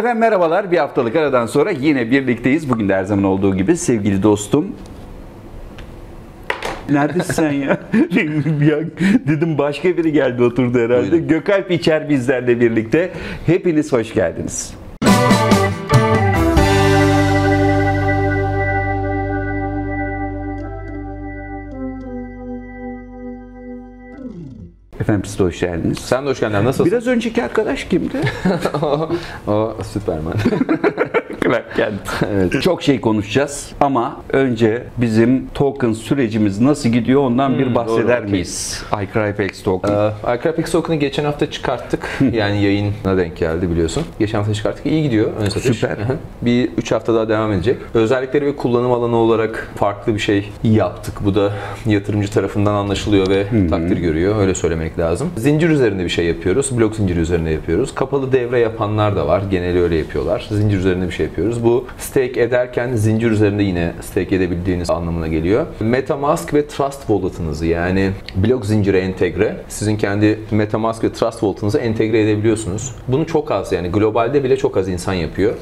Efendim merhabalar, bir haftalık aradan sonra yine birlikteyiz. Bugün de her zaman olduğu gibi sevgili dostum. Neredesin sen ya? Dedim başka biri geldi oturdu herhalde. Buyurun. Gökalp İçer bizlerle birlikte. Hepiniz hoş geldiniz. Efendim siz de hoş geldiniz. Sen de hoş geldin. Nasılsın? Biraz önceki arkadaş kimdi? O Süperman. Clark Kent. Evet. Çok şey konuşacağız ama önce bizim token sürecimiz nasıl gidiyor ondan bir bahseder miyiz? ICRYPEX TOKEN. ICRYPEX TOKEN'ı geçen hafta çıkarttık. Yani yayına denk geldi biliyorsun. Geçen hafta çıkarttık. İyi gidiyor. Ön satış. Süper. Bir 3 hafta daha devam edecek. Özellikleri ve kullanım alanı olarak farklı bir şey yaptık. Bu da yatırımcı tarafından anlaşılıyor ve takdir görüyor. Öyle söylemek lazım. Zincir üzerinde bir şey yapıyoruz. Blok zinciri üzerinde yapıyoruz. Kapalı devre yapanlar da var. Geneli öyle yapıyorlar. Zincir üzerinde bir şey yapıyoruz. Bu stake ederken zincir üzerinde yine stake edebildiğiniz anlamına geliyor. Metamask ve Trust Wallet'ınızı yani blok zincire entegre, sizin kendi Metamask ve Trust Wallet'ınızı entegre edebiliyorsunuz. Bunu çok az yani globalde bile çok az insan yapıyor.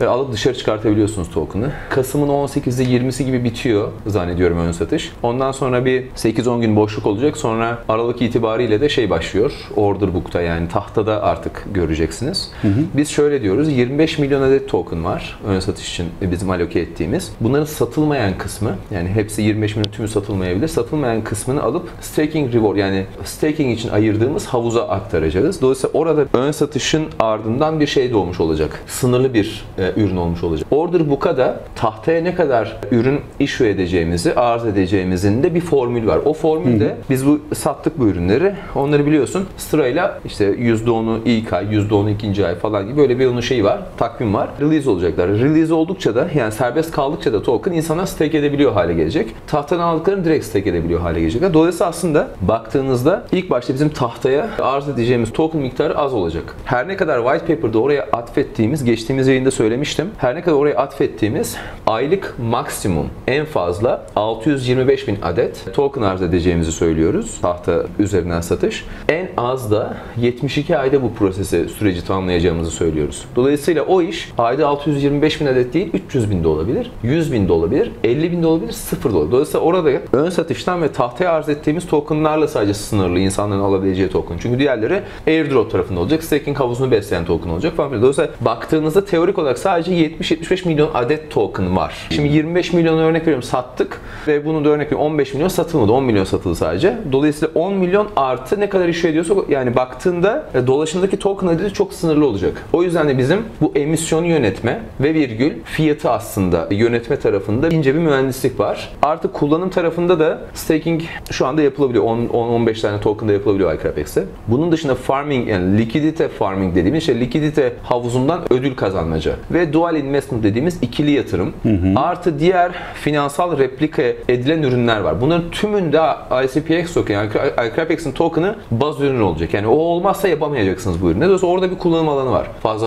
Ve alıp dışarı çıkartabiliyorsunuz token'ı. Kasım'ın 18'i 20'si gibi bitiyor zannediyorum ön satış. Ondan sonra bir 8-10 gün boşluk olacak. Sonra Aralık itibariyle de şey başlıyor. Order book'ta yani tahtada artık göreceksiniz. Biz şöyle diyoruz. 25 milyon adet token var. Ön satış için bizim aloke ettiğimiz. Bunların satılmayan kısmı yani hepsi 25 milyon tümü satılmayabilir. Satılmayan kısmını alıp staking reward yani staking için ayırdığımız havuza aktaracağız. Dolayısıyla orada ön satışın ardından bir şey doğmuş olacak. Sınırlı bir ürün olmuş olacak. Order book'a da tahtaya ne kadar ürün issue edeceğimizi, arz edeceğimizin de bir formül var. O formülde biz bu sattık bu ürünleri. Onları biliyorsun sırayla işte %10'u ilk ay, %10'u ikinci ay falan gibi böyle bir onun şeyi var. Takvim var. Release olacaklar. Release oldukça da yani serbest kaldıkça da token insanlar stake edebiliyor hale gelecek. Tahtadan aldıklarını direkt stake edebiliyor hale gelecekler. Dolayısıyla aslında baktığınızda ilk başta bizim tahtaya arz edeceğimiz token miktarı az olacak. Her ne kadar white paper'da oraya atfettiğimiz, geçtiğimiz yayında söylemiştim. Her ne kadar oraya atfettiğimiz aylık maksimum en fazla 625 bin adet token arz edeceğimizi söylüyoruz. Tahta üzerinden satış. En az da 72 ayda bu süreci tamamlayacağımızı söylüyoruz. Dolayısıyla o iş ayda 625 bin adet değil, 300 bin de olabilir, 100 bin de olabilir, 50 bin de olabilir, 0 da olabilir. Dolayısıyla orada ön satıştan ve tahtaya arz ettiğimiz tokenlarla sadece sınırlı insanların alabileceği token. Çünkü diğerleri airdrop tarafında olacak, staking havuzunu besleyen token olacak falan. Dolayısıyla baktığınızda teorik olarak sadece 70-75 milyon adet token var. Şimdi 25 milyonu örnek veriyorum sattık ve bunu da örnek veriyorum 15 milyon satılmadı, 10 milyon satıldı sadece. Dolayısıyla 10 milyon artı ne kadar işe ediyorsak yani baktığında dolaşımdaki token adeti çok sınırlı olacak. O yüzden de bizim bu emisyonu yönetme ve virgül fiyatı aslında yönetme tarafında ince bir mühendislik var. Artık kullanım tarafında da staking şu anda yapılabiliyor. 10-15 tane token da yapılabiliyor ICRYPEX'e. Bunun dışında farming yani likidite farming dediğimiz şey likidite havuzundan ödül kazanmaca ve dual investment dediğimiz ikili yatırım artı diğer finansal replika edilen ürünler var. Bunların tümünde ICPX token yani ICRYPEX'in token'ı baz ürün olacak. Yani o olmazsa yapamayacaksınız bu ürünü. Dolayısıyla orada bir kullanım alanı var. Fazla.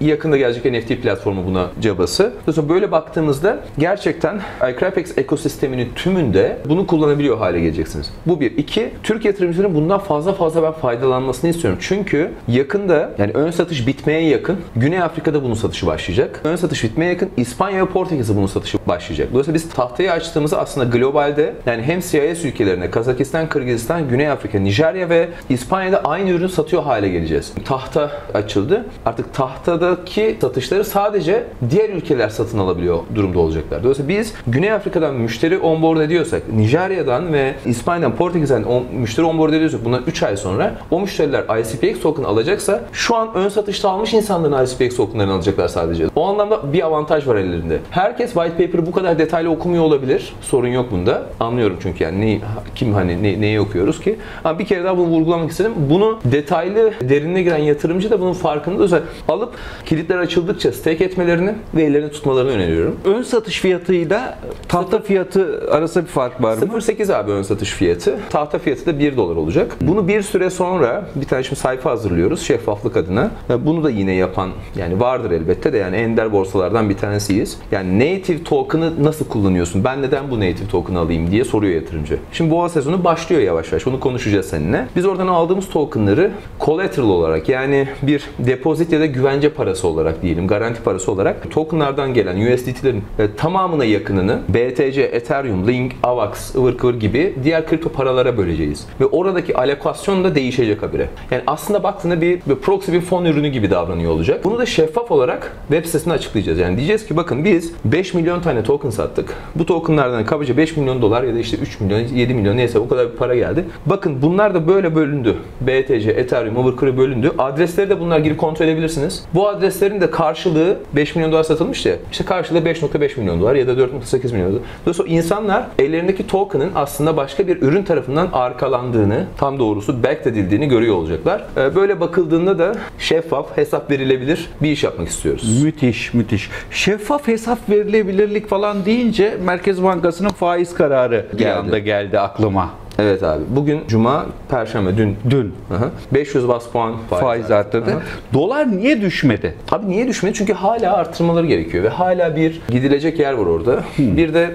Yakında gelecek NFT platformu buna cabası. Dolayısıyla böyle baktığımızda gerçekten ICRYPEX ekosisteminin tümünde bunu kullanabiliyor hale geleceksiniz. Bu bir. İki, Türk yatırımcıların bundan fazla ben faydalanmasını istiyorum. Çünkü yakında yani ön satış bitmeye yakın. Güney Afrika'da bunun satışı başlayacak. Ön satış bitmeye yakın. İspanya ve Portekiz'de bunun satışı başlayacak. Dolayısıyla biz tahtayı açtığımızda aslında globalde yani hem CIS ülkelerine Kazakistan, Kırgızistan, Güney Afrika, Nijerya ve İspanya'da aynı ürünü satıyor hale geleceğiz. Tahta açıldı. Artık tahtadaki satışları sadece diğer ülkeler satın alabiliyor durumda olacaklar. Dolayısıyla biz Güney Afrika'dan müşteri onboard ediyorsak, Nijerya'dan ve İspanya'dan, Portekiz'den müşteri onboard ediyorsak bundan 3 ay sonra o müşteriler ICPX token alacaksa şu an ön satışta almış insanların ICPX tokenlarını alacaklar sadece. O anlamda bir avantaj var ellerinde. Herkes white paper'ı bu kadar detaylı okumuyor olabilir. Sorun yok bunda. Anlıyorum çünkü yani neyi okuyoruz ki? Ama bir kere daha bunu vurgulamak istedim. Bunu detaylı derinine giren yatırımcı da bunun farkında. Dolayısıyla alıp kilitler açıldıkça stake etmelerini ve ellerini tutmalarını öneriyorum. Ön satış fiyatıyla tahta fiyatı arasında bir fark var mı? 0.8 abi ön satış fiyatı. Tahta fiyatı da $1 olacak. Bunu bir süre sonra bir tane şimdi sayfa hazırlıyoruz şeffaflık adına. Bunu da yine yapan yani vardır elbette de yani ender borsalardan bir tanesiyiz. Yani native token'ı nasıl kullanıyorsun? Ben neden bu native token'ı alayım diye soruyor yatırımcı. Şimdi boğa sezonu başlıyor yavaş yavaş. Bunu konuşacağız seninle. Biz oradan aldığımız token'ları collateral olarak yani bir depozit ya da güvence parası olarak diyelim, garanti parası olarak tokenlardan gelen USDT'lerin tamamına yakınını BTC, Ethereum, Link, AVAX, ıvır kıvır gibi diğer kripto paralara böleceğiz. Ve oradaki alokasyon da değişecek habire. Yani aslında baktığında bir proxy bir fon ürünü gibi davranıyor olacak. Bunu da şeffaf olarak web sitesinde açıklayacağız. Yani diyeceğiz ki bakın biz 5 milyon tane token sattık. Bu tokenlardan kabaca $5 milyon ya da işte 3 milyon, 7 milyon neyse o kadar bir para geldi. Bakın bunlar da böyle bölündü. BTC, Ethereum, ıvır kıvır bölündü. Adresleri de bunlar girip kontrol edebilirsiniz. Bu adreslerin de karşılığı $5 milyon satılmış ya. İşte karşılığı $5.5 milyon ya da $4.8 milyon. Dolayısıyla insanlar ellerindeki token'ın aslında başka bir ürün tarafından arkalandığını, tam doğrusu backed edildiğini görüyor olacaklar. Böyle bakıldığında da şeffaf, hesap verilebilir bir iş yapmak istiyoruz. Müthiş, müthiş. Şeffaf hesap verilebilirlik falan deyince Merkez Bankası'nın faiz kararı bir anda geldi aklıma. Evet abi. Bugün cuma, perşembe, dün. Aha. 500 bas puan faiz arttırdı. Dolar niye düşmedi? Abi niye düşmedi? Çünkü hala arttırmaları gerekiyor ve hala bir gidilecek yer var orada. Bir de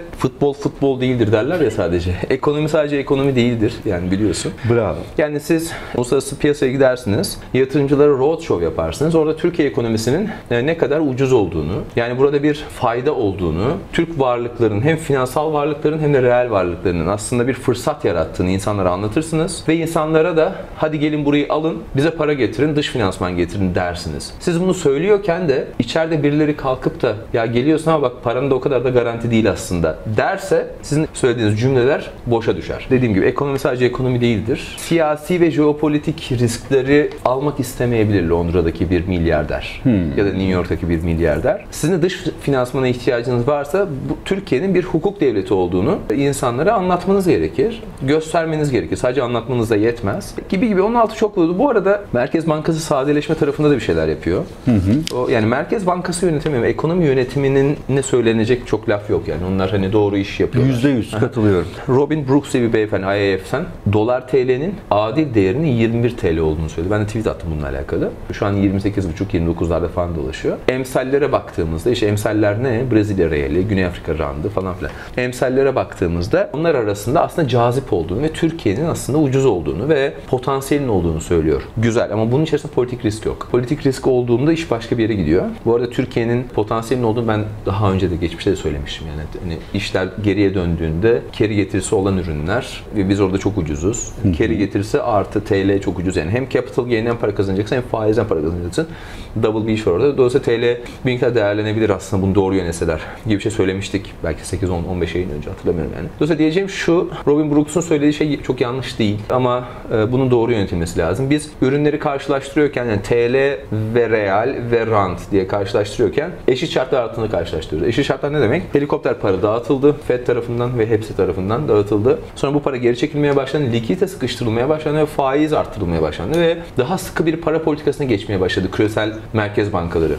futbol değildir derler ya sadece. Ekonomi sadece ekonomi değildir. Yani biliyorsun. Bravo. Yani siz uluslararası piyasaya gidersiniz. Yatırımcılara roadshow yaparsınız. Orada Türkiye ekonomisinin ne kadar ucuz olduğunu, yani burada bir fayda olduğunu, Türk varlıkların hem finansal varlıkların hem de reel varlıklarının aslında bir fırsat yarattığını insanlara anlatırsınız ve insanlara da hadi gelin burayı alın, bize para getirin, dış finansman getirin dersiniz. Siz bunu söylüyorken de içeride birileri kalkıp da ya geliyorsun ama bak paranın da o kadar da garanti değil aslında derse sizin söylediğiniz cümleler boşa düşer. Dediğim gibi ekonomi sadece ekonomi değildir. Siyasi ve jeopolitik riskleri almak istemeyebilir Londra'daki bir milyarder ya da New York'taki bir milyarder. Sizin de dış finansmana ihtiyacınız varsa bu, Türkiye'nin bir hukuk devleti olduğunu insanlara anlatmanız gerekir. Göstermeniz gerekir. Sadece anlatmanız da yetmez. Gibi 16 çok oldu. Bu arada Merkez Bankası sadeleşme tarafında da bir şeyler yapıyor. O, yani Merkez Bankası yönetimi ve ekonomi yönetiminin ne söylenecek çok laf yok yani. Onlar hani doğru iş yapıyorlar. %100 katılıyorum. Robin Brooks bir beyefendi IMF'den dolar TL'nin adil değerinin 21 TL olduğunu söyledi. Ben de tweet attım bununla alakalı. Şu an 28,5-29'larda falan dolaşıyor. Emsallere baktığımızda işte emsaller ne? Brezilya reali, Güney Afrika randı falan filan. Emsallere baktığımızda onlar arasında aslında cazip olduğunu ve Türkiye'nin aslında ucuz olduğunu ve potansiyelin olduğunu söylüyor. Güzel ama bunun içerisinde politik risk yok. Politik risk olduğunda iş başka bir yere gidiyor. Bu arada Türkiye'nin potansiyelin olduğunu ben daha önce de geçmişte de söylemiştim. Yani hani işler geriye döndüğünde carry getirisi olan ürünler ve biz orada çok ucuzuz. Carry getirisi artı TL çok ucuz. Yani hem capital gain'den para kazanacaksın hem faizden para kazanacaksın. Double bir iş var orada. Dolayısıyla TL bir miktar değerlenebilir aslında bunu doğru yönetseler gibi bir şey söylemiştik. Belki 8-10-15 ayın önce hatırlamıyorum yani. Dolayısıyla diyeceğim şu, Robin Brooks'un söylediği şey çok yanlış değil ama bunun doğru yönetilmesi lazım. Biz ürünleri karşılaştırıyorken yani TL ve real ve rant diye karşılaştırıyorken eşit şartlar altında karşılaştırıyoruz. Eşit şartlar ne demek? Helikopter para dağıtıldı. FED tarafından ve hepsi tarafından dağıtıldı. Sonra bu para geri çekilmeye başlandı. Likidite sıkıştırılmaya başlandı ve faiz arttırılmaya başlandı ve daha sıkı bir para politikasına geçmeye başladı küresel merkez bankaları.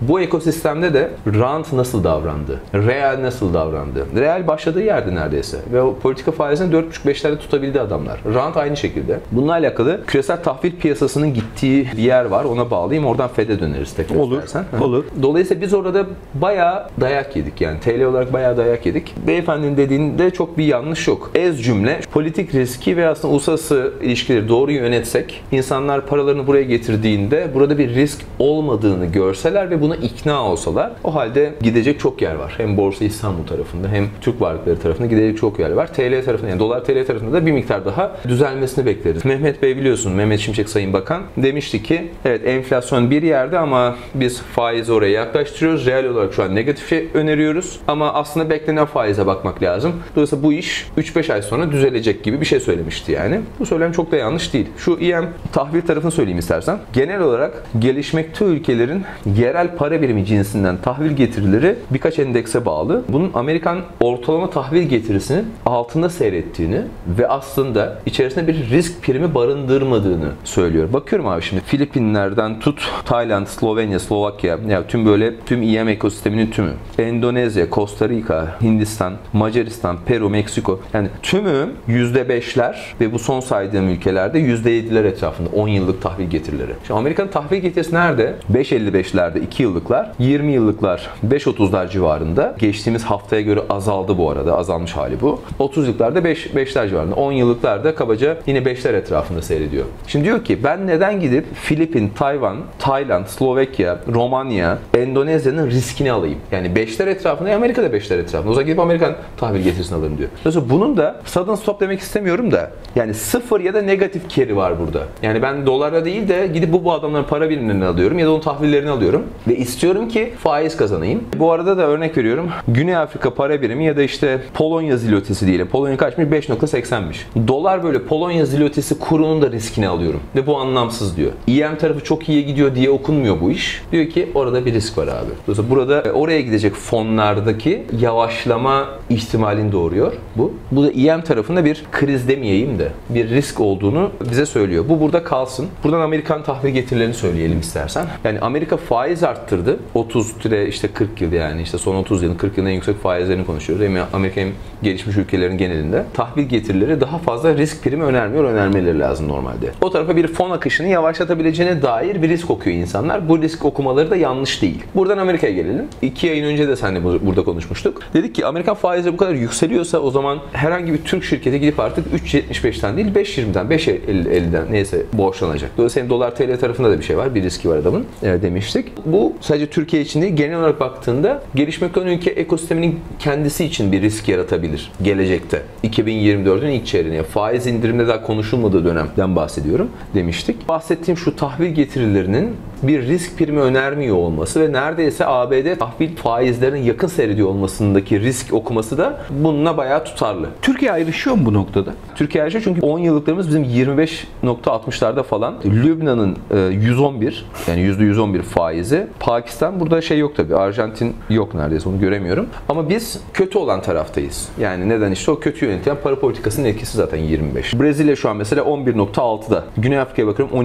Bu ekosistemde de rant nasıl davrandı? Real nasıl davrandı? Real başladığı yerde neredeyse ve o politika faizini 4,5-5'lerde tutabildi adamlar. Rant aynı şekilde. Bununla alakalı küresel tahvil piyasasının gittiği bir yer var. Ona bağlayayım. Oradan FED'e döneriz tekrar. Olur. Olur. Dolayısıyla biz orada bayağı dayak yedik. Yani TL olarak bayağı dayak yedik. Beyefendinin dediğinde çok bir yanlış yok. Ez cümle politik riski ve aslında uluslararası ilişkileri doğru yönetsek insanlar paralarını buraya getirdiğinde burada bir risk olmadığını görseler ve buna ikna olsalar o halde gidecek çok yer var. Hem Borsa İstanbul tarafında hem Türk varlıkları tarafında gidecek çok yer var. TL tarafında yani dolar TL tarafında da bir miktar daha düzelmesini bekleriz. Mehmet Bey biliyorsun, Mehmet Şimşek Sayın Bakan demişti ki evet enflasyon bir yerde ama biz faizi oraya yaklaştırıyoruz. Reel olarak şu an negatifi öneriyoruz ama aslında beklenen faize bakmak lazım. Dolayısıyla bu iş 3-5 ay sonra düzelecek gibi bir şey söylemişti yani. Bu söylem çok da yanlış değil. Şu EM tahvil tarafını söyleyeyim istersen. Genel olarak gelişmekte ülkelerin yerel para birimi cinsinden tahvil getirileri birkaç endekse bağlı. Bunun Amerikan ortalama tahvil getirisinin altında seyrettiğini ve aslında içerisinde bir risk primi barındırmadığını söylüyor. Bakıyorum abi şimdi Filipinler'den tut Tayland, Slovenya, Slovakya, ya tüm böyle tüm EM ekosisteminin tümü. Endonezya, Costa Rica, Hindistan, Macaristan, Peru, Meksiko. Yani tümü %5'ler ve bu son saydığım ülkelerde %7'ler etrafında 10 yıllık tahvil getirileri. Şimdi Amerika'nın tahvil getirisi nerede? 5.55'lerde 2 yıllıklar, 20 yıllıklar 5.30'lar civarında. Geçtiğimiz haftaya göre azaldı bu arada. Azalmış hali bu. 30 yıllıklarda 5'ler civarında. 10 yıllıklarda kabaca yine 5'ler etrafında seyrediyor. Şimdi diyor ki ben neden gidip Filipin, Tayvan, Tayland, Slovakya, Romanya, Endonezya'nın riskini alayım? Yani 5'ler etrafında ya Amerika'da 5'ler etrafında. O zaman gidip Amerikan tahvil getirisini alırım diyor. Dolayısıyla bunun da sudden stop demek istemiyorum da yani sıfır ya da negatif carry var burada. Yani ben dolara değil de gidip bu adamların para birimlerini alıyorum ya da onun tahvillerini alıyorum ve istiyorum ki faiz kazanayım. Bu arada da örnek veriyorum. Güney Afrika para birimi ya da işte Polonya zilotesi diyelim. Polonya kaçmış? 5.80'miş. Dolar böyle Polonya zilotesi kurunun da riskini alıyorum. Ve bu anlamsız diyor. EM tarafı çok iyiye gidiyor diye okunmuyor bu iş. Diyor ki orada bir risk var abi. Dolayısıyla burada oraya gidecek fonlardaki yavaşlama ihtimalini doğuruyor bu. Bu da EM tarafında bir kriz demeyeyim de bir risk olduğunu bize söylüyor. Bu burada kalsın. Buradan Amerikan tahvil getirilerini söyleyelim istersen. Yani Amerika faiz arttırdı. 30-40 yıl yani işte son 30 yılın 40 yılın en yüksek faizlerini konuşuyoruz. Hem Amerika hem gelişmiş ülkelerin genelinde. Tahvil getirileri daha fazla risk primi önermiyor. Önermeleri lazım normalde. O tarafa bir fon akışını yavaşlatabileceğine dair bir risk okuyor insanlar. Bu risk okumaları da yanlış değil. Buradan Amerika'ya gelelim. 2 yayın önce de seninle burada konuşmuştuk. Dedik ki Amerikan faizleri bu kadar yükseliyorsa o zaman herhangi bir Türk şirkete gidip artık 3.75'ten değil 5.20'den, 5.50'den neyse borçlanacak. Dolayısıyla dolar TL tarafında da bir şey var. Bir riski var adamın demiştik. Bu sadece Türkiye için değil. Genel olarak baktığında gelişmekte olan ülke ekosisteminin kendisi için bir risk yaratabilir gelecekte. 2024'ün ilk çeyreğine faiz indirimde daha konuşulmadığı dönemden bahsediyorum demiştik. Bahsettiğim şu tahvil getirilerinin bir risk primi önermiyor olması ve neredeyse ABD tahvil faizlerinin yakın seyrediyor olmasındaki risk okuması da bununla bayağı tutarlı. Türkiye ayrışıyor mu bu noktada? Türkiye ayrışıyor çünkü 10 yıllıklarımız bizim 25.60'larda falan. Lübnan'ın 111 yani %111 faizi. Pakistan burada şey yok tabii. Arjantin yok neredeyse onu göremiyorum. Ama biz kötü olan taraftayız. Yani neden işte o kötü yönetilen para politikasının etkisi zaten 25. Brezilya şu an mesela 11.6'da. Güney Afrika'ya bakıyorum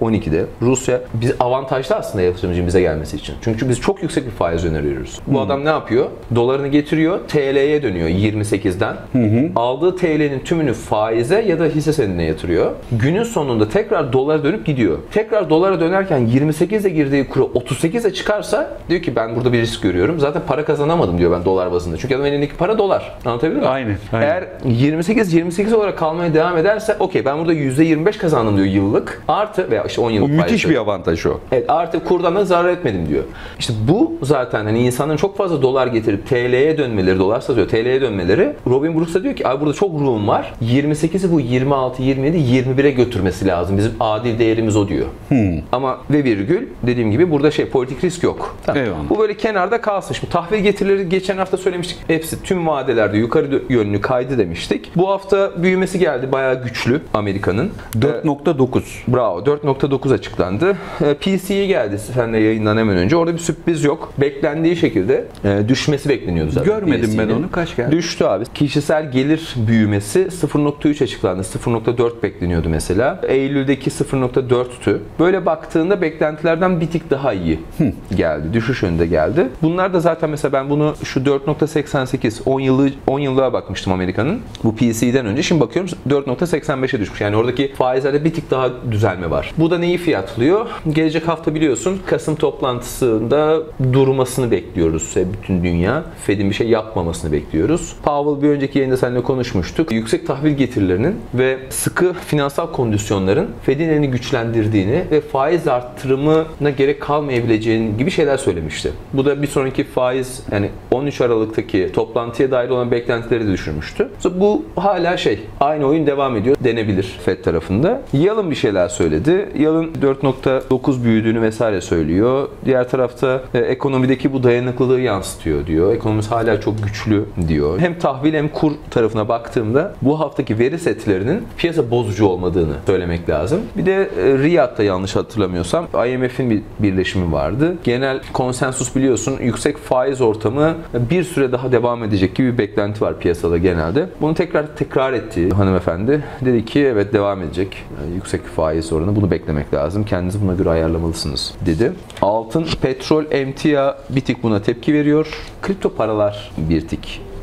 12'de. Rusya biz avantajlı aslında yatırımcının bize gelmesi için. Çünkü biz çok yüksek bir faiz öneriyoruz. Bu adam ne yapıyor? Dolarını getiriyor. TL'ye dönüyor 28'den. Aldığı TL'nin tümünü faize ya da hisse senedine yatırıyor. Günün sonunda tekrar dolara dönüp gidiyor. Tekrar dolara dönerken 28'e girdiği kuru 38'e çıkarsa diyor ki ben burada bir risk görüyorum. Zaten para kazanamadım diyor ben dolar bazında. Çünkü adam elindeki para dolar. Anlatabildim mi? Aynen. Eğer 28 olarak kalmaya devam ederse okey ben burada %25 kazandım diyor yıllık. Artı veya işte 10 yıllık faiz. Müthiş bir avantaj o. Evet artık kurdan da zarar etmedim diyor. İşte bu zaten hani insanların çok fazla dolar getirip TL'ye dönmeleri, dolar satıyor TL'ye dönmeleri. Robin Brooks diyor ki abi burada çok room var. 28'i bu 26, 27, 21'e götürmesi lazım. Bizim adil değerimiz o diyor. Ama ve virgül dediğim gibi burada politik risk yok. Tamam. Bu böyle kenarda kalsın. Şimdi tahvil getirileri geçen hafta söylemiştik. Hepsi tüm vadelerde yukarı yönlü kaydı demiştik. Bu hafta büyümesi geldi. Bayağı güçlü Amerika'nın. 4.9. Bravo. 4.9 açıklandı. PC'ye geldi seninle yayından hemen önce. Orada bir sürpriz yok. Beklendiği şekilde düşmesi bekleniyordu zaten. Görmedim PC'nin. Ben onu. Kaç geldi? Düştü abi. Kişisel gelir büyümesi 0.3 açıklandı. 0.4 bekleniyordu mesela. Eylül'deki 0.4'tü. Böyle baktığında beklentilerden bir tık daha iyi geldi. Düşüş önünde geldi. Bunlar da zaten mesela ben bunu şu 4.88 10 yıllığa bakmıştım Amerika'nın. Bu PC'den önce. Şimdi bakıyorum 4.85'e düşmüş. Yani oradaki faizlerde bir tık daha düzelme var. Bu da neyi fiyatlıyor? Gelecek hafta biliyorsun Kasım toplantısında durmasını bekliyoruz. Bütün dünya FED'in bir şey yapmamasını bekliyoruz. Powell bir önceki yayında seninle konuşmuştuk. Yüksek tahvil getirilerinin ve sıkı finansal kondisyonların FED'in elini güçlendirdiğini ve faiz artırımına gerek kalmayabileceğini gibi şeyler söylemişti. Bu da bir sonraki faiz yani 13 Aralık'taki toplantıya dair olan beklentileri de düşürmüştü. Bu hala aynı oyun devam ediyor denebilir FED tarafında. Yalın bir şeyler söyledi. Yalın 4.9 büyüdüğünü vesaire söylüyor. Diğer tarafta ekonomideki bu dayanıklılığı yansıtıyor diyor. Ekonomimiz hala çok güçlü diyor. Hem tahvil hem kur tarafına baktığımda bu haftaki veri setlerinin piyasa bozucu olmadığını söylemek lazım. Bir de Riyad'da yanlış hatırlamıyorsam IMF'in bir birleşimi vardı. Genel konsensus biliyorsun yüksek faiz ortamı bir süre daha devam edecek gibi bir beklenti var piyasada genelde. Bunu tekrar tekrar etti hanımefendi. Dedi ki evet devam edecek. Yani yüksek faiz oranı, bunu beklemek lazım. Kendinizi buna göre ayarlamalısınız dedi. Altın, petrol, emtia bir tık buna tepki veriyor. Kripto paralar bir tık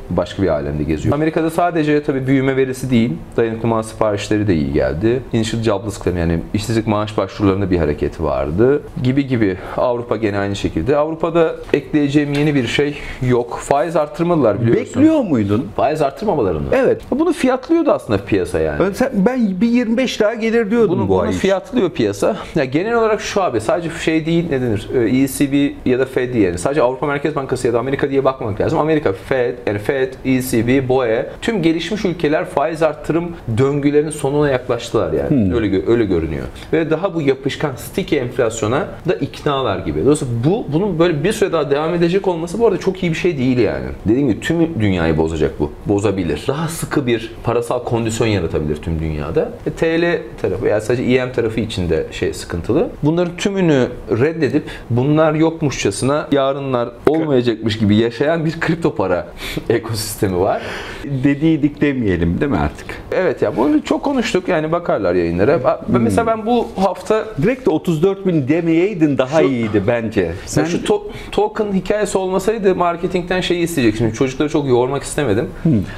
başka bir alemde geziyor. Amerika'da sadece tabii büyüme verisi değil, dayanıklı mal siparişleri de iyi geldi. Initial jobless claim, yani işsizlik maaş başvurularında bir hareket vardı. Gibi gibi. Avrupa gene aynı şekilde. Avrupa'da ekleyeceğim yeni bir şey yok. Faiz arttırmadılar biliyorsun. Bekliyor muydun? Faiz arttırmamalarını. Evet. Bunu fiyatlıyordu aslında piyasa yani. Ben bir 25 daha gelir diyordum bunu fiyatlıyor piyasa. Yani genel olarak şu abi, sadece şey değil, ne denir? ECB ya da FED yani. Sadece Avrupa Merkez Bankası ya da Amerika diye bakmamak lazım. Amerika, FED, yani FED, ECB, BOE, tüm gelişmiş ülkeler faiz artırım döngülerinin sonuna yaklaştılar yani. Öyle görünüyor. Ve daha bu yapışkan sticky enflasyona da iknalar gibi. Dolayısıyla bunun böyle bir süre daha devam edecek olması bu arada çok iyi bir şey değil yani. Dediğim gibi tüm dünyayı bozacak bu. Bozabilir. Daha sıkı bir parasal kondisyon yaratabilir tüm dünyada. TL tarafı yani sadece EM tarafı içinde şey sıkıntılı. Bunların tümünü reddedip bunlar yokmuşçasına yarınlar olmayacakmış gibi yaşayan bir kripto para ekosistemi var. Dediydik demeyelim değil mi artık? Evet ya, bunu çok konuştuk yani, bakarlar yayınlara. Mesela ben bu hafta direkt 34.000 demeyeydin daha iyiydi bence. Sen şu token hikayesi olmasaydı marketingten şeyi isteyecektim. Şimdi çocukları çok yormak istemedim.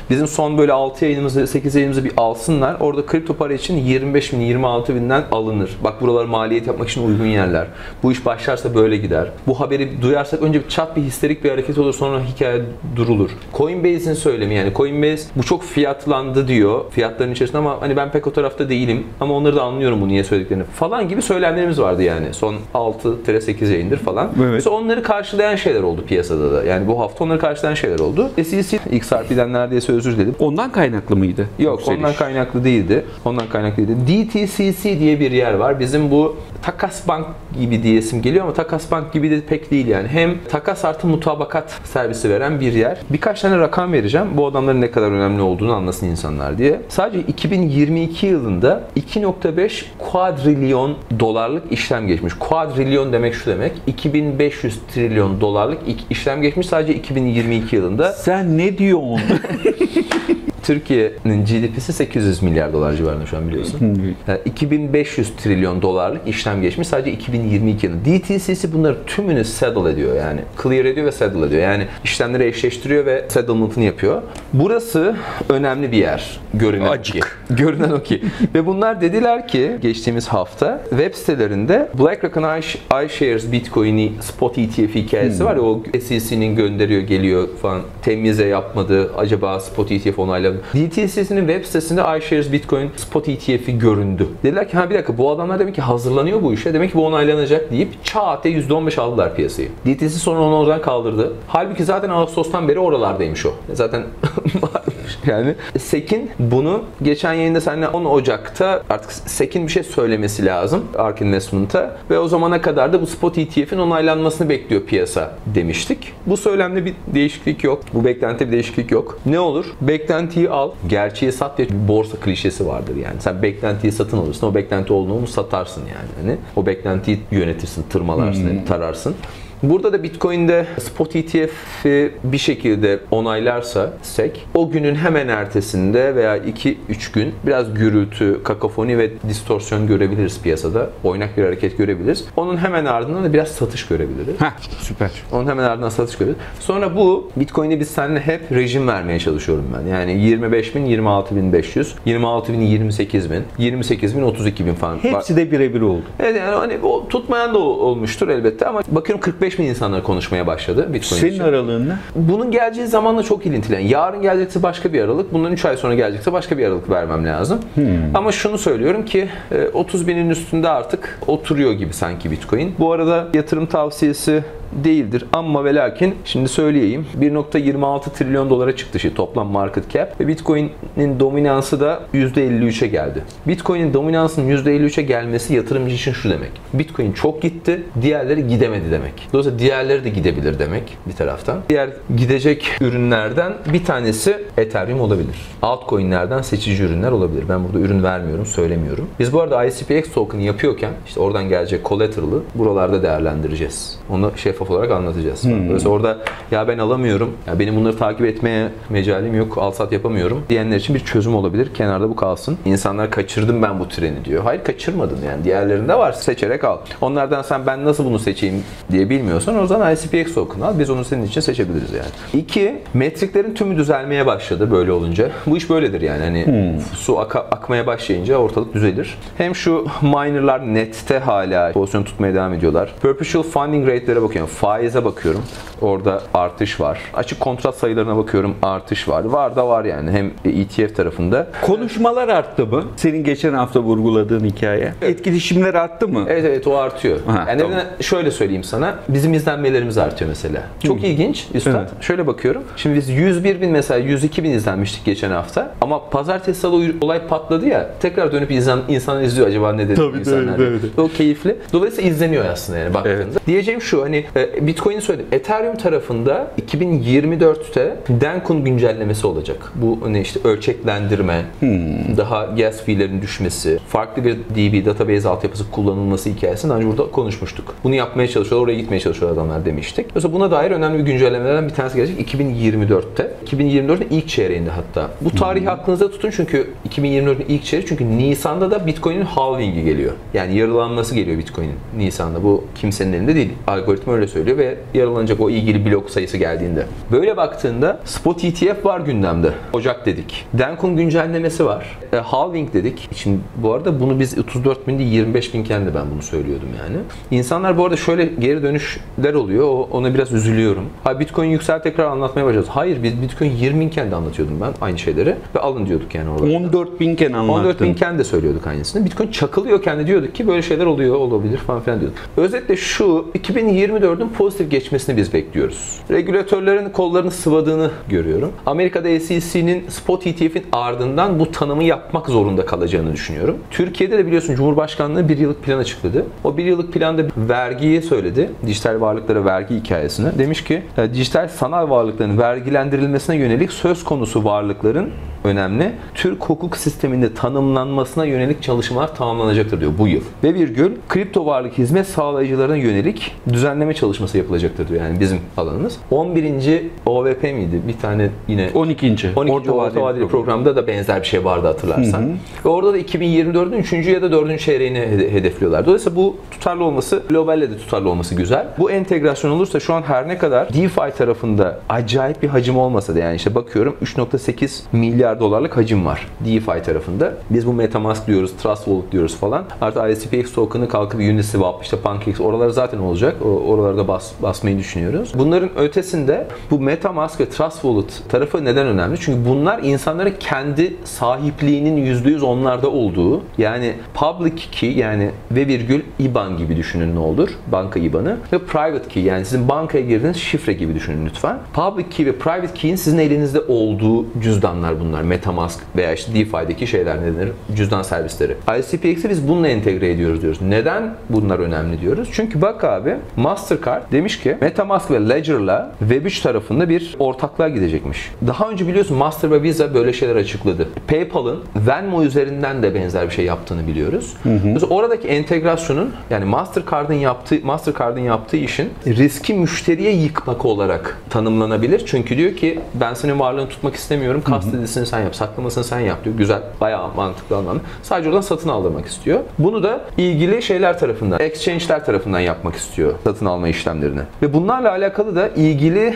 Bizim son böyle 6 yayınımızı 8 yayınımızı bir alsınlar. Orada kripto para için 25.000-26.000'den alınır. Bak buralar maliyet yapmak için uygun yerler. Bu iş başlarsa böyle gider. Bu haberi duyarsak önce bir histerik bir hareket olur, sonra hikaye durulur. Coinbase'in söylemi yani, Coinbase bu çok fiyatlandı diyor fiyatların içerisinde ama hani ben pek o tarafta değilim ama onları da anlıyorum bu niye söylediklerini falan gibi söylemlerimiz vardı yani son 6-8 yayındır falan. Evet. Mesela onları karşılayan şeyler oldu piyasada da yani, bu hafta onları karşılayan şeyler oldu. SEC, XRP'den neredeyse özür diledim. Ondan kaynaklı mıydı? Yok, yükseliş. Ondan kaynaklı değildi. Ondan kaynaklı değildi. DTCC diye bir yer var. Bizim bu takas bank gibi diyesim geliyor ama takas bank gibi de pek değil yani. Hem takas artı mutabakat servisi veren bir yer. Birkaç tane rakam vereceğim. Bu adamların ne kadar önemli olduğunu anlasın insanlar diye. Sadece 2022 yılında 2.5 kuadrilyon dolarlık işlem geçmiş. Kuadrilyon demek şu demek. 2500 trilyon dolarlık işlem geçmiş sadece 2022 yılında. Sen ne diyorsun? Türkiye'nin GDP'si 800 milyar dolar civarında şu an biliyorsun. Yani 2500 trilyon dolarlık işlem geçmiş sadece 2022 yılında. DTCC bunları tümünü settle ediyor yani. Clear ediyor ve settle ediyor. Yani işlemleri eşleştiriyor ve settlement'ını yapıyor. Burası önemli bir yer. Görünen o ki. Ve bunlar dediler ki geçtiğimiz hafta web sitelerinde BlackRock'ın iShares Bitcoin'i spot ETF hikayesi var ya, o SEC'nin gönderiyor geliyor falan, temize yapmadı. Acaba spot ETF onaylandı. DTCC'nin web sitesinde iShares Bitcoin Spot ETF'i göründü. Dediler ki ha bir dakika, bu adamlar demek ki hazırlanıyor bu işe. Demek ki bu onaylanacak deyip çat diye %15 aldılar piyasayı. DTCC sonra onu oradan kaldırdı. Halbuki zaten Ağustos'tan beri oralardaymış o. Zaten yani SEC'in bunu geçen yayında seninle 10 Ocak'ta artık SEC'in bir şey söylemesi lazım ARK Investment'a ve o zamana kadar da bu Spot ETF'in onaylanmasını bekliyor piyasa demiştik. Bu söylemde bir değişiklik yok. Bu beklentide bir değişiklik yok. Ne olur? Beklentiyi al, gerçeği sat diye borsa klişesi vardır yani. Sen beklentiyi satın alırsın, o beklenti olduğunu satarsın yani. Hani o beklentiyi yönetirsin, tırmalarsın, tararsın. Burada da Bitcoin'de spot ETF'i bir şekilde onaylarsa SEC, o günün hemen ertesinde veya 2-3 gün biraz gürültü, kakafoni ve distorsiyon görebiliriz piyasada. Oynak bir hareket görebiliriz. Onun hemen ardından da biraz satış görebiliriz. Heh, süper. Onun hemen ardından satış görebiliriz. Sonra bu Bitcoin'de biz seninle hep rejim vermeye çalışıyorum ben. Yani 25.000, 26.500, 26.000, 28.000, 28.000, 32.000 falan. Hepsi de birebir oldu. Evet yani hani o tutmayan da olmuştur elbette ama bakıyorum 45.000 insanlar konuşmaya başladı Bitcoin için. Senin aralığın ne? Bunun geleceği zamanla çok ilintili. Yani yarın gelecekse başka bir aralık, bundan 3 ay sonra gelecekse başka bir aralık vermem lazım. Ama şunu söylüyorum ki 30.000'in üstünde artık oturuyor gibi sanki Bitcoin. Bu arada yatırım tavsiyesi değildir ama ve lakin şimdi söyleyeyim, 1.26 trilyon dolara çıktı toplam market cap ve Bitcoin'in dominansı da %53'e geldi. Bitcoin'in dominansının %53'e gelmesi yatırımcı için şu demek: Bitcoin çok gitti, diğerleri gidemedi demek. Dolayısıyla diğerleri de gidebilir demek bir taraftan. Diğer gidecek ürünlerden bir tanesi Ethereum olabilir. Altcoin'lerden seçici ürünler olabilir. Ben burada ürün vermiyorum, söylemiyorum. Biz bu arada ICPX token'ı yapıyorken işte oradan gelecek collateral'ı buralarda değerlendireceğiz. Onu şeffaf olarak anlatacağız. Dolayısıyla orada ya ben alamıyorum, ya benim bunları takip etmeye mecalim yok, alsat yapamıyorum diyenler için bir çözüm olabilir. Kenarda bu kalsın. İnsanlar kaçırdım ben bu treni diyor. Hayır, kaçırmadın yani. Diğerlerinde var. Seçerek al. Onlardan sen ben nasıl bunu seçeyim diye bilmiyorsan o zaman ICPX token al. Biz onu senin için seçebiliriz yani. İki, metriklerin tümü düzelmeye başladı böyle olunca. Bu iş böyledir yani. Hani su akmaya başlayınca ortalık düzelir. Hem şu minerlar nette hala pozisyon tutmaya devam ediyorlar. Perpetual funding rate'lere bakıyorum. Faize bakıyorum. Orada artış var. Açık kontrat sayılarına bakıyorum. Artış var. Var da var yani. Hem ETF tarafında. Konuşmalar arttı mı? Senin geçen hafta vurguladığın hikaye. Evet. Etkileşimler arttı mı? Evet evet, o artıyor. Aha, yani tamam. Şöyle söyleyeyim sana. Bizim izlenmelerimiz artıyor mesela. Çok ilginç üstad. Evet. Şöyle bakıyorum. Şimdi biz 101 bin mesela 102 bin izlenmiştik geçen hafta. Ama pazartesi salı olay patladı ya. Tekrar dönüp insan izliyor. Acaba ne dedi insanlar? Evet. O keyifli. Dolayısıyla izleniyor aslında yani baktığında. Evet. Diyeceğim şu, hani Bitcoin'i söyledim. Ethereum tarafında 2024'te Dencun güncellemesi olacak. Bu hani işte ölçeklendirme, daha gas fee'lerin düşmesi, farklı bir DB database altyapısı kullanılması hikayesini önce burada konuşmuştuk. Bunu yapmaya çalışıyorlar, oraya gitmeye çalışıyorlar adamlar demiştik. Mesela buna dair önemli bir güncellemelerden bir tanesi gelecek 2024'te. 2024'ün ilk çeyreğinde hatta. Bu tarihi aklınızda tutun çünkü 2024'ün ilk çeyreği, çünkü Nisan'da da Bitcoin'in halving'i geliyor. Yani yarılanması geliyor Bitcoin'in Nisan'da. Bu kimsenin elinde değil. Algoritma öyle söylüyor ve yarılanacak o ilgili blok sayısı geldiğinde. Böyle baktığında spot ETF var gündemde. Ocak dedik. Dencun güncellemesi var. Halving dedik. Şimdi bu arada bunu biz 34 bin değil 25 binken de ben bunu söylüyordum yani. İnsanlar bu arada şöyle geri dönüşler oluyor. Ona biraz üzülüyorum. Ha Bitcoin yüksel tekrar anlatmaya başladı. Hayır, biz Bitcoin 20 binken de anlatıyordum ben aynı şeyleri. Ve alın diyorduk yani orada. 14 binken anlattım. 14 binken de söylüyorduk aynısını. Bitcoin çakılıyorken de diyorduk ki böyle şeyler oluyor, olabilir falan filan diyorduk. Özetle şu 2024'ün pozitif geçmesini biz bekliyoruz. Regülatörlerin kollarını sıvadığını görüyorum. Amerika'da SEC'nin spot ETF'in ardından bu tanımı yapmak zorunda kalacağını düşünüyorum. Türkiye'de de biliyorsun Cumhurbaşkanlığı bir yıllık plan açıkladı. O bir yıllık planda vergiyi söyledi. Dijital varlıklara vergi hikayesini. Demiş ki dijital sanal varlıkların vergilendirilmesine yönelik söz konusu varlıkların önemli. Türk hukuk sisteminde tanımlanmasına yönelik çalışmalar tamamlanacaktır diyor bu yıl. Ve virgül kripto varlık hizmet sağlayıcılarına yönelik düzenleme çalışması yapılacaktır diyor. Yani bizim alanımız. 11. OVP miydi? Bir tane yine 12. Orta vadeli programda da benzer bir şey vardı hatırlarsan. Ve orada da 2024'ün 3. ya da 4. çeyreğini hedefliyorlar. Dolayısıyla bu tutarlı olması, globalde de tutarlı olması güzel. Bu entegrasyon olursa şu an her ne kadar DeFi tarafında acayip bir hacim olmasa da yani işte bakıyorum 3.8 milyar dolarlık hacim var DeFi tarafında. Biz bu Metamask diyoruz, Trust Wallet diyoruz falan. Artı ICPX token'ı kalkıp Uniswap, işte Pancakeswap oraları zaten olacak. Oralarda basmayı düşünüyoruz. Bunların ötesinde bu Metamask ve Trust Wallet tarafı neden önemli? Çünkü bunlar insanların kendi sahipliğinin %100 onlarda olduğu, yani public key yani ve virgül IBAN gibi düşünün ne olur? Banka IBAN'ı ve private key yani sizin bankaya girdiğiniz şifre gibi düşünün lütfen. Public key ve private key'in sizin elinizde olduğu cüzdanlar bunlar. Metamask veya işte DeFi'deki şeyler ne denir? Cüzdan servisleri. ICPX'i biz bununla entegre ediyoruz diyoruz. Neden bunlar önemli diyoruz? Çünkü bak abi Mastercard demiş ki Metamask ve Ledger'la Web3 tarafında bir ortaklığa gidecekmiş. Daha önce biliyorsun Master ve Visa böyle şeyler açıkladı. PayPal'ın Venmo üzerinden de benzer bir şey yaptığını biliyoruz. Mesela oradaki entegrasyonun yani Mastercard'ın yaptığı işin riski müşteriye yıkmak olarak tanımlanabilir. Çünkü diyor ki ben senin varlığını tutmak istemiyorum. Kastedilsin sen yap, saklamasını sen yap diyor. Güzel, bayağı mantıklı anlamda. Sadece oradan satın aldırmak istiyor. Bunu da ilgili şeyler tarafından, exchange'ler tarafından yapmak istiyor satın alma işlemlerini. Ve bunlarla alakalı da ilgili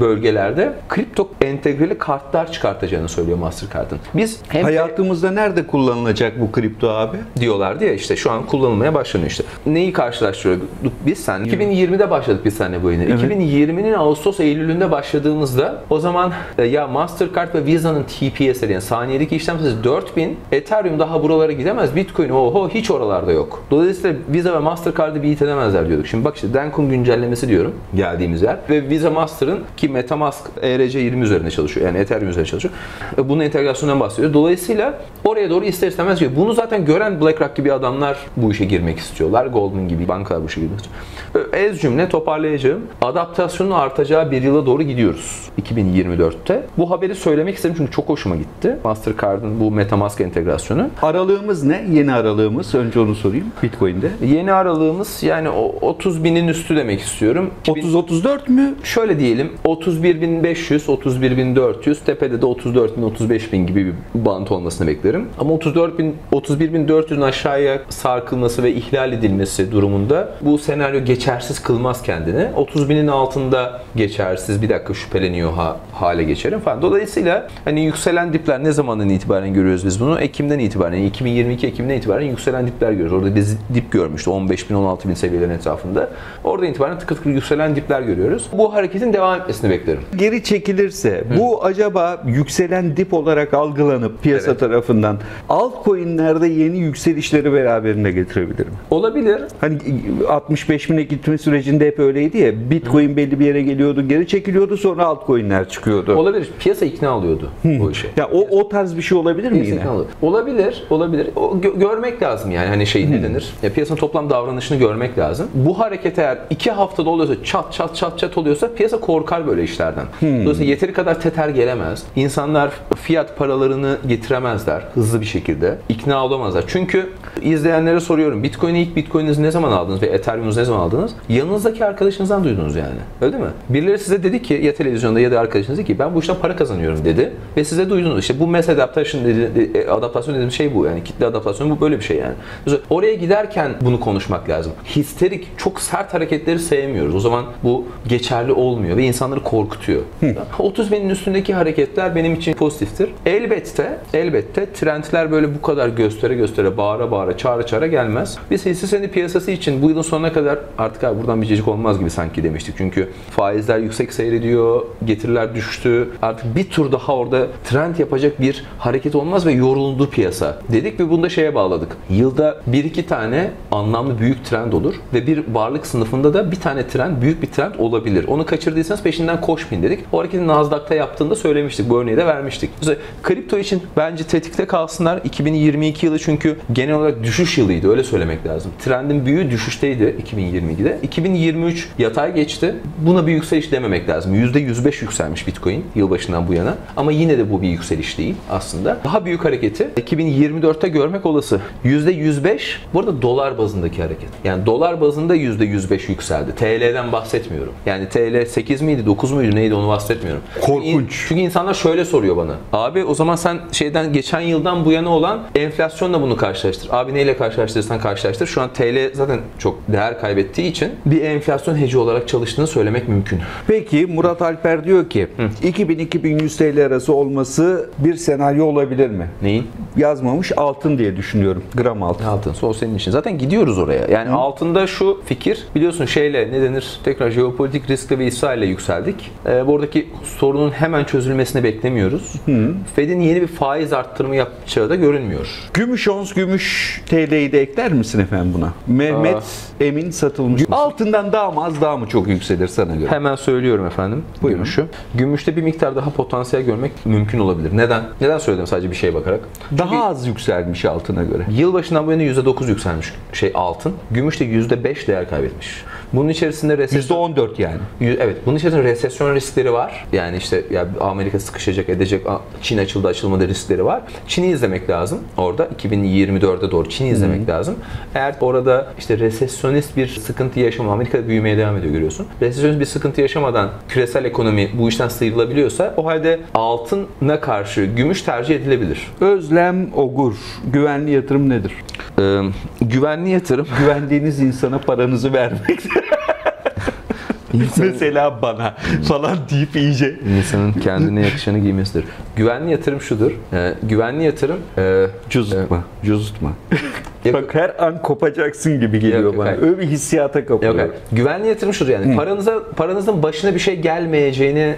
bölgelerde kripto entegreli kartlar çıkartacağını söylüyor Mastercard'ın. Biz hayatımızda nerede kullanılacak bu kripto abi diyorlardı ya, işte şu an kullanılmaya başlanıyor işte. Neyi karşılaştırıyorduk biz sen? 2020'de başladık biz seninle bu yayına. Evet. 2020'nin Ağustos-Eylül'ünde başladığımızda o zaman ya Mastercard ve Visa'nın TPS'leri yani saniyedeki işlem sayısı 4000, Ethereum daha buralara gidemez, Bitcoin oho hiç oralarda yok. Dolayısıyla Visa ve Mastercard'ı beat edemezler diyorduk. Şimdi bak işte Dencun güncellemesi diyorum geldiğimiz yer ve Visa Master'ın ki Metamask ERC20 üzerine çalışıyor yani Ethereum üzerine çalışıyor. Bunun entegrasyonundan bahsediyor. Dolayısıyla oraya doğru ister istemez diyor. Bunu zaten gören BlackRock gibi adamlar bu işe girmek istiyorlar. Goldman gibi bankalar bu işe girmek istiyor. Ez cümle toparlayacağım. Adaptasyonun artacağı bir yıla doğru gidiyoruz 2024'te. Bu haberi söylemek istedim çünkü çok hoşuma gitti. Mastercard'ın bu Metamask entegrasyonu. Aralığımız ne? Yeni aralığımız. Önce onu sorayım. Bitcoin'de. Yeni aralığımız yani 30 binin üstü üstü demek istiyorum. 30-34 mü? Şöyle diyelim 31.500-31.400 tepede de 34.000-35.000 gibi bir bant olmasını beklerim. Ama 31.400'ün aşağıya sarkılması ve ihlal edilmesi durumunda bu senaryo geçersiz kılmaz kendini. 30.000'in altında geçersiz, bir dakika şüpheleniyor hale geçerim falan. Dolayısıyla hani yükselen dipler ne zamandan itibaren görüyoruz biz bunu? Ekim'den itibaren, yani 2022 Ekim'den itibaren yükselen dipler görüyoruz. Orada biz dip görmüştü 15.000-16.000 seviyelerin etrafında. Orada itibaren tıkır tıkır yükselen dipler görüyoruz. Bu hareketin devam etmesini beklerim. Geri çekilirse bu acaba yükselen dip olarak algılanıp piyasa tarafından altcoin'lerde yeni yükselişleri beraberinde getirebilir mi? Olabilir. Hani 65.000'e gitme sürecinde hep öyleydi ya. Bitcoin belli bir yere geliyordu, geri çekiliyordu, sonra altcoin'ler çıkıyordu. Olabilir. Piyasa ikna oluyordu bu işe. Ya o tarz bir şey olabilir mi yine? Olabilir, olabilir. Görmek lazım yani hani şey ne denir? Ya piyasanın toplam davranışını görmek lazım. Bu hareket eğer 2 haftada oluyorsa, çat çat çat çat oluyorsa piyasa korkar böyle işlerden. Dolayısıyla yeteri kadar teter gelemez. İnsanlar fiyat paralarını getiremezler hızlı bir şekilde. İkna olamazlar. Çünkü izleyenlere soruyorum. Bitcoin'i ilk Bitcoin'inizi ne zaman aldınız ve Ethereum'unuzu ne zaman aldınız? Yanınızdaki arkadaşınızdan duydunuz yani. Öyle değil mi? Birileri size dedi ki ya televizyonda ya da arkadaşınız dedi ki ben bu işten para kazanıyorum dedi ve size duydunuz. İşte bu mass adaptation adaptasyon dediğim şey bu yani. Kitle adaptasyonu bu böyle bir şey yani. Oraya giderken bunu konuşmak lazım. Histerik, çok sert hareketleri sevmiyoruz. O zaman bu geçerli olmuyor ve insanları korkutuyor. 30.000'in üstündeki hareketler benim için pozitiftir. Elbette trendler böyle bu kadar göstere göstere, bağıra bağıra, çağıra çağıra gelmez. Biz hisse senedi piyasası için bu yılın sonuna kadar artık abi buradan bir cecik olmaz gibi sanki demiştik. Çünkü faizler yüksek seyrediyor, getiriler düştü. Artık bir tur daha orada trend yapacak bir hareket olmaz ve yoruldu piyasa dedik ve bunu da şeye bağladık. Yılda 1-2 tane anlamlı büyük trend olur ve bir varlık sınıfında da bir tane trend, büyük bir trend olabilir. Onu kaçırdıysanız peşinden koşmayın dedik. O hareketi Nasdaq'ta yaptığında söylemiştik. Bu örneği de vermiştik. Mesela kripto için bence tetikte kalsınlar. 2022 yılı çünkü genel olarak düşüş yılıydı. Öyle söylemek lazım. Trendin büyüğü düşüşteydi 2022'de. 2023 yatay geçti. Buna bir yükseliş dememek lazım. %105 yükselmiş Bitcoin yılbaşından bu yana. Ama yine de bu bir yükseliş değil aslında. Daha büyük hareketi 2024'te görmek olası. %105 bu arada dolar bazındaki hareket. Yani dolar bazında %105 yükseldi. TL'den bahsetmiyorum. Yani TL 8 miydi, 9 muydu, neydi onu bahsetmiyorum. Korkunç. Çünkü insanlar şöyle soruyor bana. Abi o zaman sen şeyden geçen yıldan bu yana olan enflasyonla bunu karşılaştır. Abi neyle karşılaştırırsan karşılaştır. Şu an TL zaten çok değer kaybettiği için bir enflasyon heci olarak çalıştığını söylemek mümkün. Peki Murat Alper diyor ki 2000-2100 TL arası olması bir senaryo olabilir mi? Neyin? Yazmamış, altın diye düşünüyorum. Gram altın. Altın. O senin için. Zaten gidiyoruz oraya. Yani altında şu fikir biliyorsun şeyle ne denir? Tekrar jeopolitik riskle ve İsrail'le yükseldik. Buradaki sorunun hemen çözülmesini beklemiyoruz. FED'in yeni bir faiz arttırımı yapacağı da görünmüyor. Gümüş ons, gümüş TL'yi de ekler misin efendim buna? Mehmet Emin satılmış. Altından daha mı az, daha mı çok yükselir sana göre? Hemen söylüyorum efendim. Buyurun. Gümüşü. Gümüşte bir miktar daha potansiyel görmek mümkün olabilir. Neden? Neden söyledim sadece bir şeye bakarak? Daha az yükselmiş altına göre. Yılbaşından bu yana %9 yükselmiş şey altın. Gümüş de %5 değer kaybetmiş. Bunun içerisinde resesyon... %14 yani. Evet. Bunun içerisinde resesyon riskleri var. Yani işte ya Amerika sıkışacak, edecek, Çin açıldı, açılmadı riskleri var. Çin'i izlemek lazım. Orada 2024'e doğru Çin'i izlemek lazım. Eğer orada işte resesyonist bir sıkıntı yaşamıyor. Amerika büyümeye devam ediyor görüyorsun. Resesyonist bir sıkıntı yaşamadan küresel ekonomi bu işten sıyrılabiliyorsa o halde altına karşı gümüş tercih edilebilir. Özlem Ogur. Güvenli yatırım nedir? Güvenli yatırım. Güvendiğiniz insana paranızı vermektir. Mesela bana falan deyip iyice. İnsanın kendine yakışanı giymesidir. Güvenli yatırım şudur. Güvenli yatırım cüz tutma. Cüz tutma. Bak her an kopacaksın gibi geliyor bana. Öyle bir hissiyata kapılıyor. Güvenli yatırım şudur yani. Paranızın başına bir şey gelmeyeceğini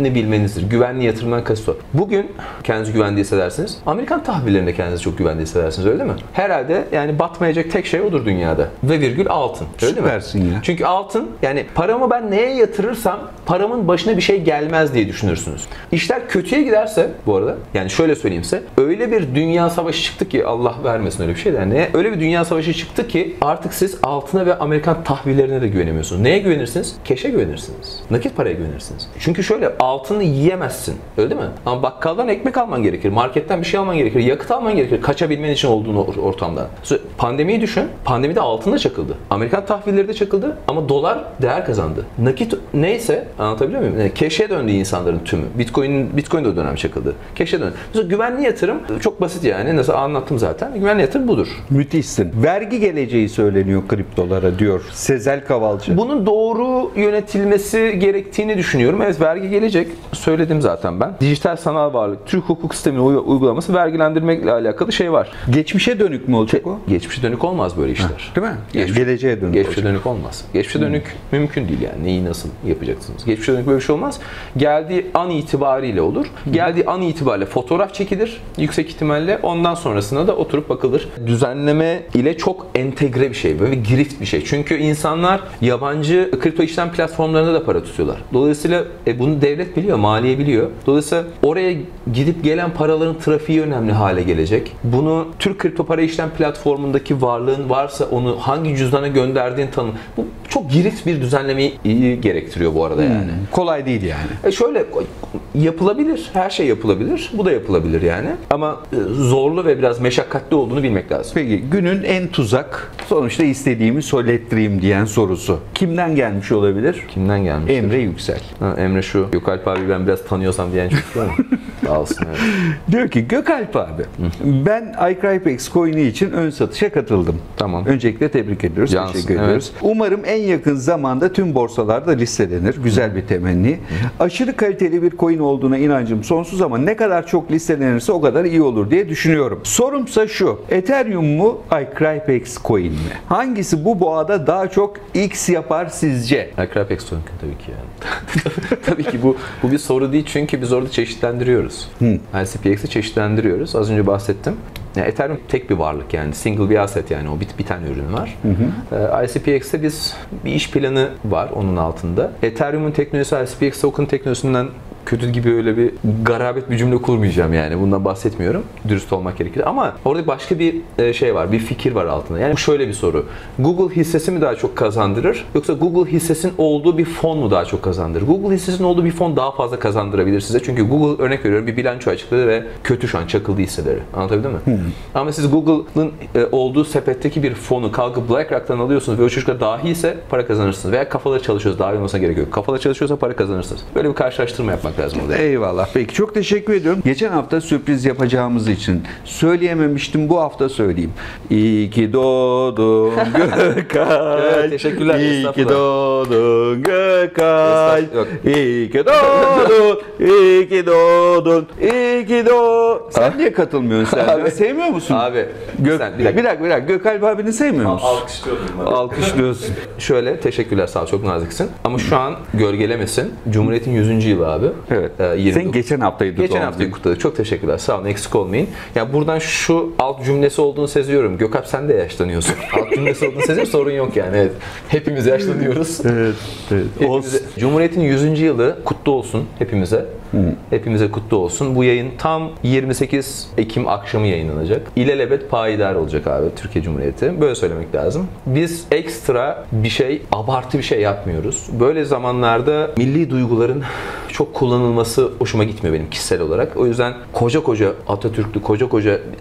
ne bilmenizdir. Güvenli yatırımdan kasıt o. Bugün kendinizi güvende hissedersiniz. Amerikan tahvillerinde kendinizi çok güvende hissedersiniz. Öyle değil mi? Herhalde yani batmayacak tek şey odur dünyada. Ve virgül altın. Öyle mi? Süpersin ya. Çünkü altın yani paramı ben neye yatırırsam paramın başına bir şey gelmez diye düşünürsünüz. İşler kötüye giderse bu arada, yani şöyle söyleyeyim size, öyle bir dünya savaşı çıktı ki Allah vermesin öyle bir şey de, yani öyle bir dünya savaşı çıktı ki artık siz altına ve Amerikan tahvillerine de güvenemiyorsunuz. Neye güvenirsiniz? Keşe güvenirsiniz. Nakit paraya güvenirsiniz. Çünkü şöyle, altını yiyemezsin. Öyle değil mi? Ama bakkaldan ekmek alman gerekir. Marketten bir şey alman gerekir. Yakıt alman gerekir. Kaçabilmen için olduğun ortamdan. Pandemiyi düşün. Pandemide altın da çakıldı. Amerikan tahvilleri de çakıldı ama dolar değer kazandı. Nakit neyse, anlatabiliyor muyum? Yani keşe döndü insanların tümü. Bitcoin de o dönem çakıldı. Keşe döndü. Mesela güvenli yatırım çok basit yani. Nasıl anlattım zaten. Güvenli yatırım budur. Müthişsin. Vergi geleceği söyleniyor kriptolara diyor Sezel Kavalcı. Bunun doğru yönetilmesi gerektiğini düşünüyorum. Evet, vergi gelecek. Söyledim zaten ben. Dijital sanal varlık, Türk hukuk sisteminin uygulaması, vergilendirmekle alakalı şey var. Geçmişe dönük mü olacak o? Geçmişe dönük olmaz böyle işler. Ha, değil mi? Geleceğe dönük. Geçmişe dönük olmaz. Geçmişe dönük mümkün değil yani. Neyi nasıl yapacaksınız? Geçmişe dönük böyle bir şey olmaz. Geldiği an itibariyle olur. Geldiği an itibariyle fotoğraf çekilir yüksek ihtimalle. Ondan sonrasına da oturup bakılır. Düzenleme ile çok entegre bir şey. Böyle girift bir şey. Çünkü insanlar yabancı kripto işlem platformlarında da para tutuyorlar. Dolayısıyla bunu devlet biliyor, maliye biliyor. Dolayısıyla oraya gidip gelen paraların trafiği önemli hale gelecek. Bunu Türk kripto para işlem platformundaki varlığın varsa onu hangi cüzdana gönderdiğin tanım. Bu çok girift bir düzenlemeyi gerektiriyor bu arada yani. Kolay değil yani. Şöyle yapılabilir. Her şey yapılabilir. Bu da yapılabilir yani. Ama zorlu ve biraz meşakkatli olduğunu bilmek lazım. Peki günün en tuzak, sonuçta istediğimi söylettireyim diyen sorusu. Kimden gelmiş olabilir? Kimden gelmiş? Emre Yüksel. Ha, Emre şu Gökalp abi ben biraz tanıyorsam diyen çocuk var mı? Sağ olsun. Evet. Diyor ki Gökalp abi ben Icrypex coin'i için ön satışa katıldım. Tamam. Öncelikle tebrik ediyoruz. Cansın, teşekkür ediyoruz. Evet. Umarım en yakın zamanda tüm borsalarda listelenir. Güzel bir temenni. Aşırı kaliteli bir coin olduğuna inancım sonsuz ama ne kadar çok listelenirse o kadar iyi olur diye düşünüyorum. Sorumsa şu. Ethereum mu? Icrypex coin mi? Hangisi bu boğada daha çok X yapar sizce? Icrypex token tabii ki yani. Tabii ki bu bir soru değil çünkü biz orada çeşitlendiriyoruz. ICPX'i çeşitlendiriyoruz. Az önce bahsettim. Yani Ethereum tek bir varlık yani. Single bir asset yani. O bir tane ürün var. ICPX'te biz bir iş planı var onun altında. Ethereum'un teknolojisi ICPX token teknolojisinden kötü gibi öyle bir garabet bir cümle kurmayacağım yani. Bundan bahsetmiyorum. Dürüst olmak gerekir. Ama orada başka bir şey var. Bir fikir var altında. Yani şöyle bir soru. Google hissesi mi daha çok kazandırır? Yoksa Google hissesinin olduğu bir fon mu daha çok kazandırır? Google hissesinin olduğu bir fon daha fazla kazandırabilir size. Çünkü Google örnek veriyorum bir bilanço açıkladı ve kötü şu an çakıldı hisseleri. Anlatabildim mi? Ama siz Google'ın olduğu sepetteki bir fonu kalkıp BlackRock'tan alıyorsunuz ve o çocuklar dahi ise para kazanırsınız. Veya kafaları çalışıyoruz. Dahi olmasına gerek yok. Kafaları çalışıyorsa para kazanırsınız. Böyle bir karşılaştırma yapmak lazım orada. Eyvallah. Peki çok teşekkür ediyorum. Geçen hafta sürpriz yapacağımız için söyleyememiştim. Bu hafta söyleyeyim. İyi ki doğdun Gökalp. Evet, teşekkürler. İyi ki doğdun Gökalp. İyi ki doğdun. İyi ki doğdun. İyi ki doğdun. Sen niye katılmıyorsun sen? Abi, sevmiyor musun? Abi. Bir dakika. Gökalp abini sevmiyor musun? Alkışlıyordum. Alkışlıyorsun. Şöyle teşekkürler. Sağ ol. Çok naziksin. Ama şu an gölgelemesin. Cumhuriyet'in 100. yılı abi. Evet. Sen geçen haftayı kutladın. Geçen haftayı kutladık. Çok teşekkürler. Sağ olun. Eksik olmayın. Ya buradan şu alt cümlesi olduğunu seziyorum. Gökalp sen de yaşlanıyorsun. Alt cümlesi olduğunu seziyorum. Sorun yok yani. Evet. Hepimiz yaşlanıyoruz. Evet. Hepimize, Cumhuriyet'in 100. yılı kutlu olsun hepimize. Hepimize kutlu olsun. Bu yayın tam 28 Ekim akşamı yayınlanacak. İlelebet payidar olacak abi Türkiye Cumhuriyeti. Böyle söylemek lazım. Biz ekstra bir şey, abartı bir şey yapmıyoruz. Böyle zamanlarda milli duyguların çok kullanılması hoşuma gitmiyor benim kişisel olarak. O yüzden koca Atatürklü, koca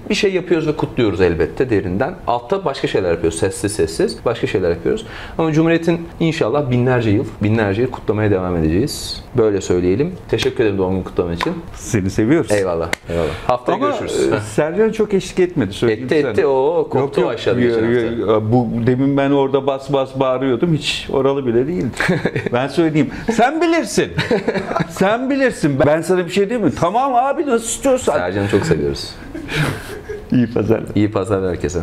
bir şey yapıyoruz ve kutluyoruz elbette derinden. Altta başka şeyler yapıyoruz. Sessiz başka şeyler yapıyoruz. Ama Cumhuriyet'in inşallah binlerce yıl kutlamaya devam edeceğiz. Böyle söyleyelim. Teşekkür ederim doğum günü kutlaman için. Seni seviyoruz. Eyvallah. Haftaya görüşürüz. Sercan çok eşlik etmedi. Etti. O koptu aşağıda. Bu demin ben orada bas bağırıyordum. Hiç oralı bile değildi. Ben söyleyeyim. Sen bilirsin. Sen bilirsin. Ben sana bir şey diyeyim mi? Tamam abi nasıl istiyorsan. Sercan'ı çok seviyoruz. İyi pazarlar. İyi pazarlar herkese.